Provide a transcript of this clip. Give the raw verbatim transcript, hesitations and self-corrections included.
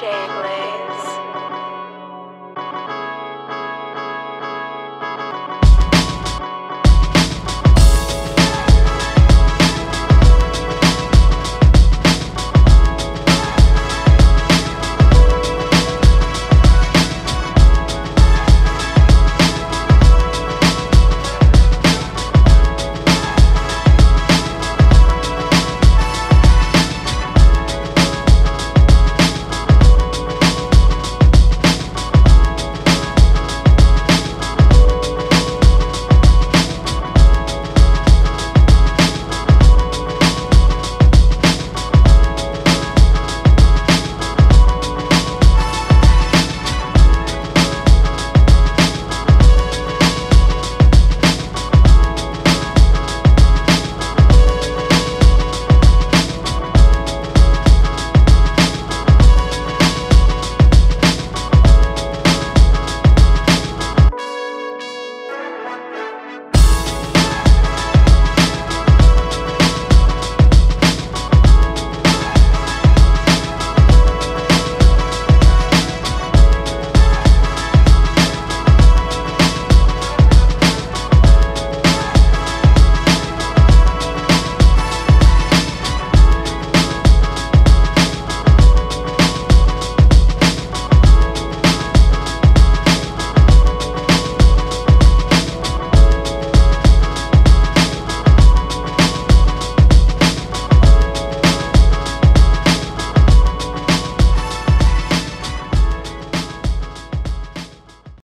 share.